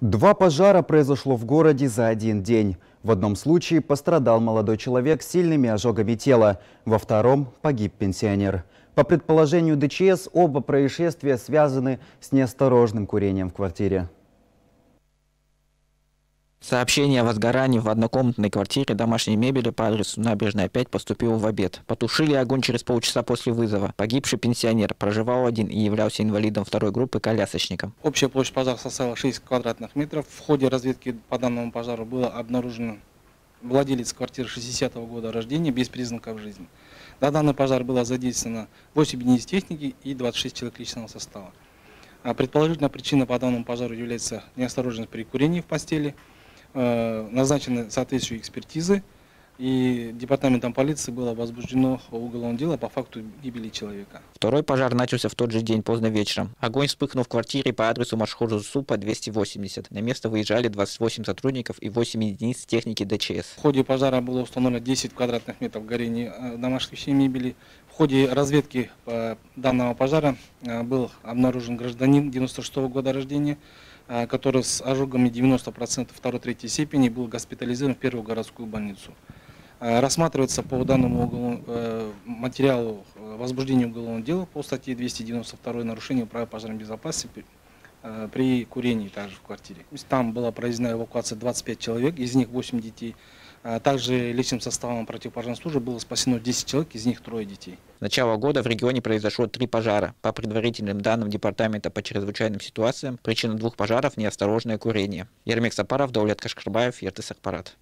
Два пожара произошло в городе за один день. В одном случае пострадал молодой человек с сильными ожогами тела, во втором погиб пенсионер. По предположению ДЧС, оба происшествия связаны с неосторожным курением в квартире. Сообщение о возгорании в однокомнатной квартире домашней мебели по адресу Набережная 5 поступило в обед. Потушили огонь через полчаса после вызова. Погибший пенсионер проживал один и являлся инвалидом второй группы колясочником. Общая площадь пожара составила 6 квадратных метров. В ходе разведки по данному пожару было обнаружено владелец квартиры 60-го года рождения без признаков жизни. На данный пожар было задействовано 8 единиц техники и 26 человек личного состава. Предположительно, причина по данному пожару является неосторожность при курении в постели. Назначены соответствующие экспертизы, и департаментом полиции было возбуждено уголовное дело по факту гибели человека. Второй пожар начался в тот же день поздно вечером. Огонь вспыхнул в квартире по адресу Машхожу Супа 280. На место выезжали 28 сотрудников и 8 единиц техники ДЧС. В ходе пожара было установлено 10 квадратных метров горения домашней мебели. В ходе разведки данного пожара был обнаружен гражданин 96-го года рождения, который с ожогами 90% 2-3 степени был госпитализирован в первую городскую больницу. Рассматривается по данному материалу возбуждение уголовного дела по статье 292 «Нарушение права пожарной безопасности при курении также в квартире». Там была проведена эвакуация 25 человек, из них 8 детей. Также личным составом противопожарной службы было спасено 10 человек, из них 3 детей. С начала года в регионе произошло 3 пожара. По предварительным данным Департамента по чрезвычайным ситуациям, причина 2 пожаров – неосторожное курение. Ермек Сапаров, Даулет Кашкарбаев, Ермек Сапаров.